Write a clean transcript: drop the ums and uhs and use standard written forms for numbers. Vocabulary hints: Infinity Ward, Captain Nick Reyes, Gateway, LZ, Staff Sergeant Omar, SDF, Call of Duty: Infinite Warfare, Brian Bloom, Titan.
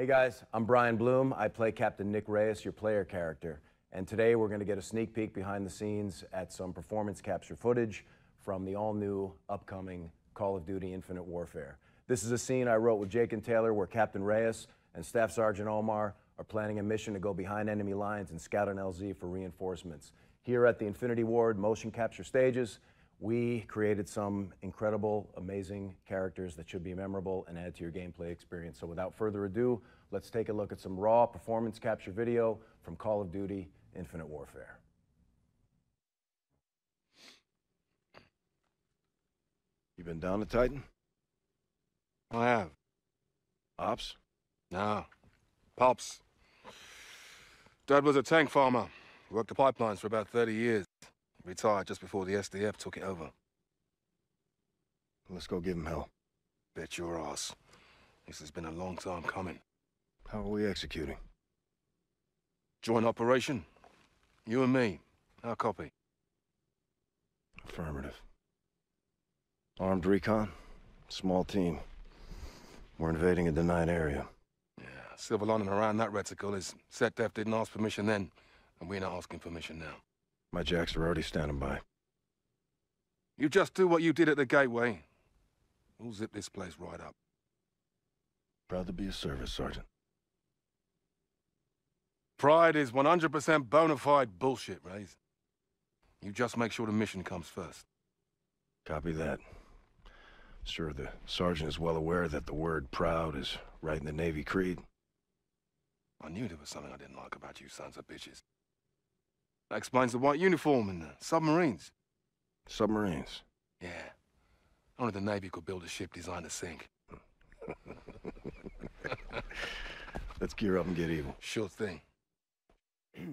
Hey guys, I'm Brian Bloom. I play Captain Nick Reyes, your player character. And today we're going to get a sneak peek behind the scenes at some performance capture footage from the all-new upcoming Call of Duty: Infinite Warfare. This is a scene I wrote with Jake and Taylor where Captain Reyes and Staff Sergeant Omar are planning a mission to go behind enemy lines and scout an LZ for reinforcements. Here at the Infinity Ward motion capture stages, we created some incredible, amazing characters that should be memorable and add to your gameplay experience. So without further ado, let's take a look at some raw performance capture video from Call of Duty: Infinite Warfare. You been down to Titan? I have. Ops? No. Pops. Dad was a tank farmer. Worked the pipelines for about 30 years. Retired just before the SDF took it over. Let's go give him hell. Bet your ass. This has been a long time coming. How are we executing? Joint operation. You and me. Our copy. Affirmative. Armed recon. Small team. We're invading a denied area. Yeah, silver lining around that reticle is SDF didn't ask permission then, and we're not asking permission now. My jacks are already standing by. You just do what you did at the Gateway. We'll zip this place right up. Proud to be of service, Sergeant. Pride is 100% bona fide bullshit, Reyes. You just make sure the mission comes first. Copy that. Sure, the Sergeant is well aware that the word proud is right in the Navy creed. I knew there was something I didn't like about you sons of bitches. That explains the white uniform and the submarines. Submarines? Yeah. Only the Navy could build a ship designed to sink. Let's gear up and get evil. Sure thing.